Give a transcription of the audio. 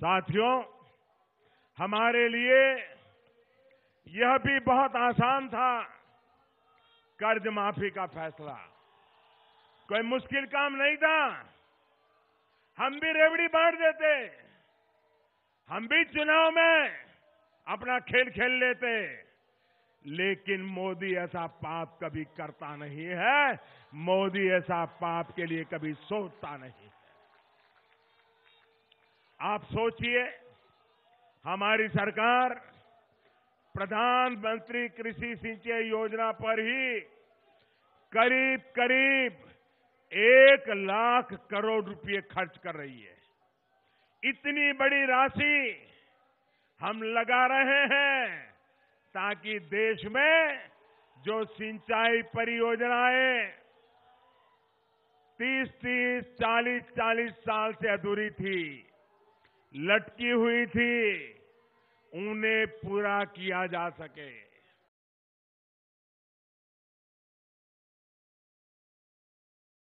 साथियों, हमारे लिए यह भी बहुत आसान था कर्ज माफी का फैसला, कोई मुश्किल काम नहीं था। हम भी रेवड़ी बांट देते, हम भी चुनाव में अपना खेल खेल लेते, लेकिन मोदी ऐसा पाप कभी करता नहीं है, मोदी ऐसा पाप के लिए कभी सोचता नहीं है। आप सोचिए, हमारी सरकार प्रधानमंत्री कृषि सिंचाई योजना पर ही करीब करीब 1 लाख करोड़ रुपए खर्च कर रही है। इतनी बड़ी राशि हम लगा रहे हैं ताकि देश में जो सिंचाई परियोजनाएं 30-30, 40-40 साल से अधूरी थी, लटकी हुई थी, उन्हें पूरा किया जा सके।